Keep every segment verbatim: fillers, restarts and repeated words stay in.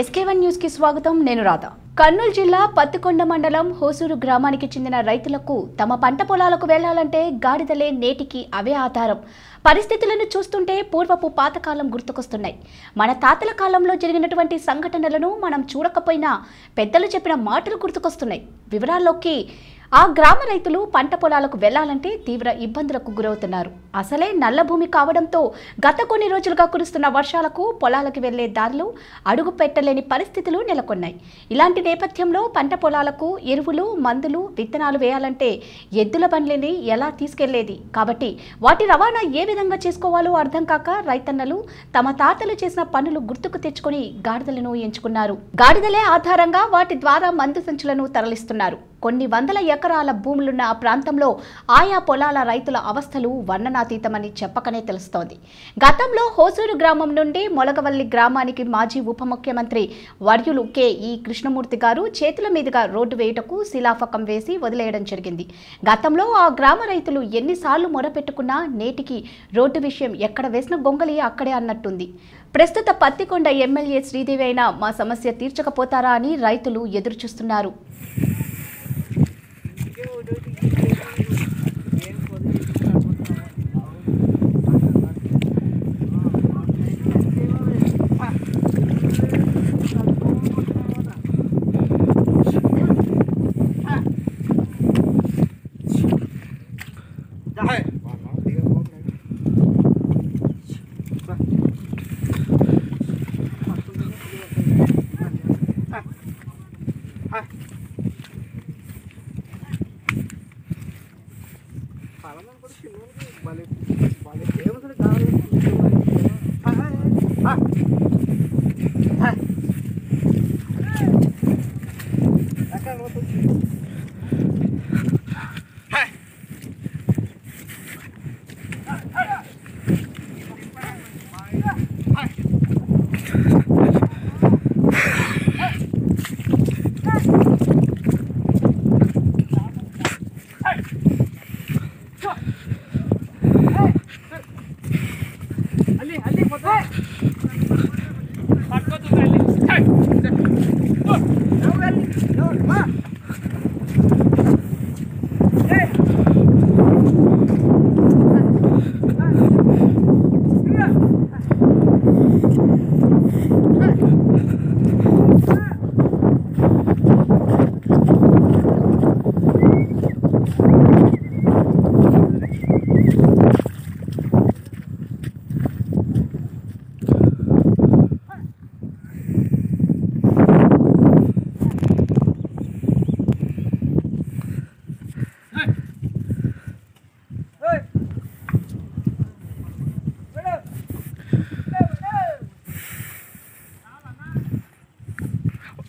S K one news కి స్వాగతం. నేను రాధా. కర్నూలు జిల్లా పత్తికొండ మండలం హోసూరు గ్రామానికి చెందిన రైతులకు తమ పంట పొలాలకు వెళ్లాలంటే గాడిదలే నేటికి అవే ఆధారం. పరిస్థితులను చూస్తుంటే పూర్వపు పాతకాలం గుర్తుకొస్తున్నాయి. మన తాతల కాలంలో జరిగినటువంటి సంఘటనలను మనం చూడకపోయినా పెద్దలు చెప్పిన మాటలు గుర్తుకొస్తున్నాయి. వివరాల్లోకి ఆ గ్రామ రైతులు పంట పొలాలకు వెళ్లాలంటే తీవ్ర ఇబ్బందులకు గురవుతున్నారు. అసలే నల్ల భూమి కావడంతో గత కొన్ని రోజులుగా కురుస్తున్న వర్షాలకు పొలాలకు వెళ్లే దారులు అడుగు పెట్టలేని పరిస్థితులు నెలకొన్నాయి. ఇలాంటి నేపథ్యంలో పంట పొలాలకు ఎరువులు, మందులు, విత్తనాలు వేయాలంటే ఎద్దుల బండ్లని ఎలా తీసుకెళ్లేది? కాబట్టి వాటి రవాణా ఏ విధంగా చేసుకోవాలో అర్థం కాక రైతన్నలు తమ తాతలు చేసిన పనులు గుర్తుకు తెచ్చుకొని గాడిదలను ఎంచుకున్నారు. గాడిదలే ఆధారంగా వాటి ద్వారా మందు సంచులను తరలిస్తున్నారు. కొన్ని వందల ఎకరాల భూములున్న ఆ ప్రాంతంలో ఆయా పొలాల రైతుల అవస్థలు వర్ణనాతీతమని చెప్పకనే తెలుస్తోంది. గతంలో హోసూరు గ్రామం నుండి మొలగవల్లి గ్రామానికి మాజీ ఉప ముఖ్యమంత్రి వర్యులు కె ఈ కృష్ణమూర్తి గారు చేతుల మీదుగా రోడ్డు వేయటకు శిలాఫకం వేసి వదిలేయడం జరిగింది. గతంలో ఆ గ్రామ రైతులు ఎన్నిసార్లు మొరపెట్టుకున్నా నేటికి రోడ్డు విషయం ఎక్కడ వేసిన గొంగలి అక్కడే అన్నట్టుంది. ప్రస్తుత పత్తికొండ ఎమ్మెల్యే శ్రీదేవి అయినా మా సమస్య తీర్చకపోతారా అని రైతులు ఎదురుచూస్తున్నారు.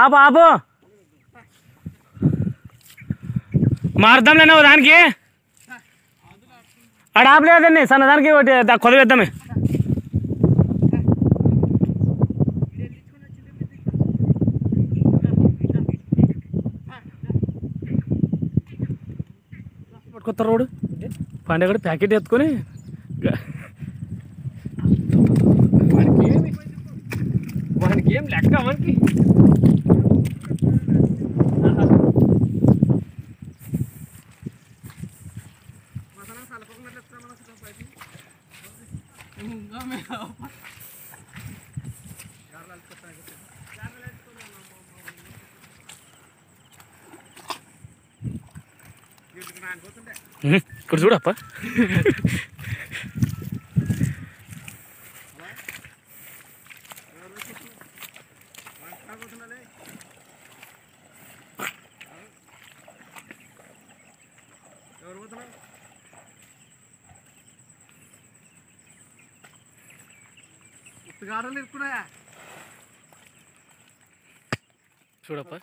आप आप मारदा लेना दाखी अड़ आप लेदी सर दाखी कुदे पड़कोड़ पंडे पैकेट एम ಕುಡ್ಸೂಡಪ್ಪ ಸುಡಪ್ಪ